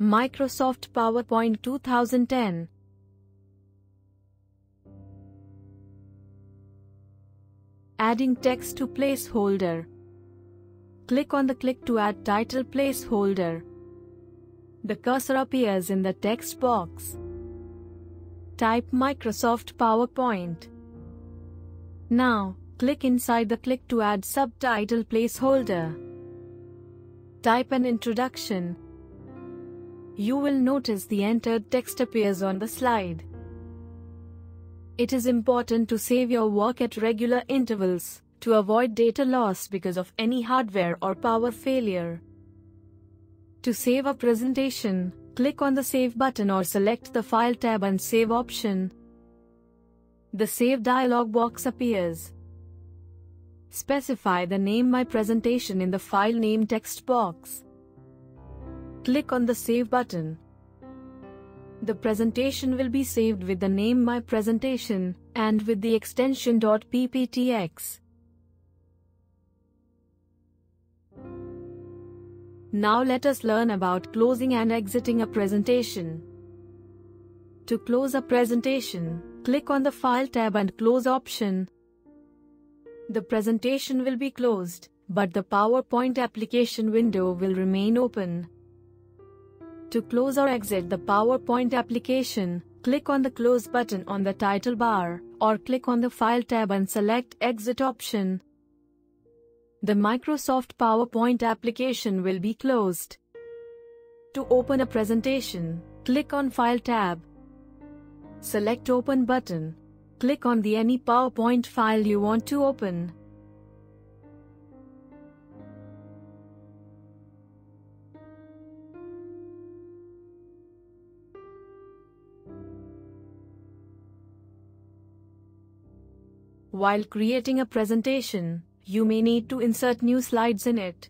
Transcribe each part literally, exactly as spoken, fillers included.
Microsoft PowerPoint twenty ten. Adding text to placeholder. Click on the click to add title placeholder. The cursor appears in the text box. Type Microsoft PowerPoint. Now, click inside the click to add subtitle placeholder. Type an introduction. You will notice the entered text appears on the slide. It is important to save your work at regular intervals to avoid data loss because of any hardware or power failure. To save a presentation, click on the Save button or select the File tab and Save option. The Save dialog box appears. Specify the name My Presentation in the File Name text box. Click on the Save button. The presentation will be saved with the name My Presentation and with the extension .pptx. Now let us learn about closing and exiting a presentation. To close a presentation, click on the File tab and Close option. The presentation will be closed, but the PowerPoint application window will remain open. To close or exit the PowerPoint application, click on the Close button on the title bar, or click on the File tab and select Exit option. The Microsoft PowerPoint application will be closed. To open a presentation, click on File tab. Select Open button. Click on the any PowerPoint file you want to open. While creating a presentation, you may need to insert new slides in it.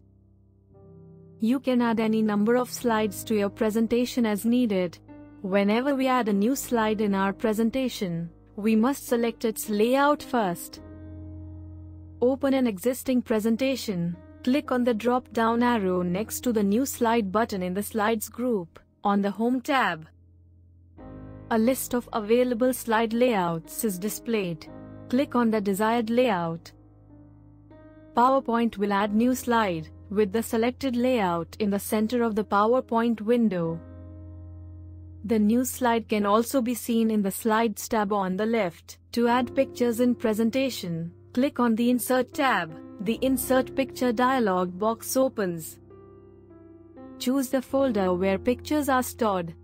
You can add any number of slides to your presentation as needed. Whenever we add a new slide in our presentation, we must select its layout first. Open an existing presentation. Click on the drop-down arrow next to the New Slide button in the Slides group, on the Home tab. A list of available slide layouts is displayed. Click on the desired layout. PowerPoint will add new slide with the selected layout in the center of the PowerPoint window. The new slide can also be seen in the Slides tab on the left. To add pictures in presentation, click on the Insert tab. The Insert Picture dialog box opens. Choose the folder where pictures are stored.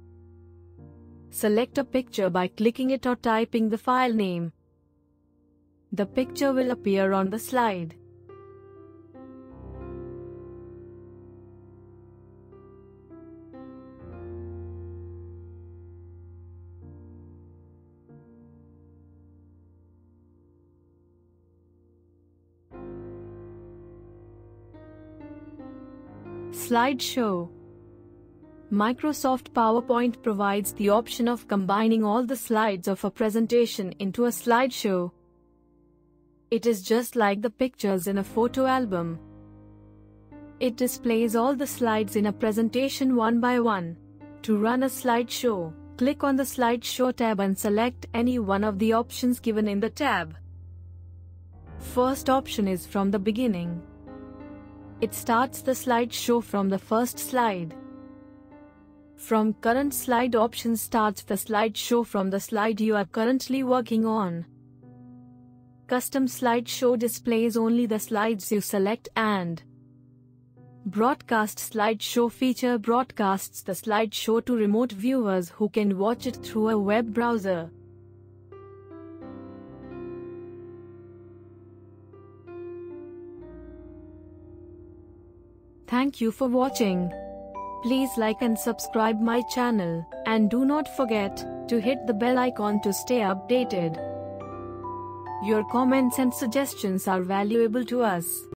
Select a picture by clicking it or typing the file name. The picture will appear on the slide. Slideshow. Microsoft PowerPoint provides the option of combining all the slides of a presentation into a slideshow. It is just like the pictures in a photo album. It displays all the slides in a presentation one by one. To run a slideshow, click on the Slideshow tab and select any one of the options given in the tab. First option is from the beginning. It starts the slideshow from the first slide. From current slide option starts the slideshow from the slide you are currently working on. Custom slideshow displays only the slides you select, and Broadcast slideshow feature broadcasts the slideshow to remote viewers who can watch it through a web browser. Thank you for watching. Please like and subscribe my channel, and do not forget to hit the bell icon to stay updated. Your comments and suggestions are valuable to us.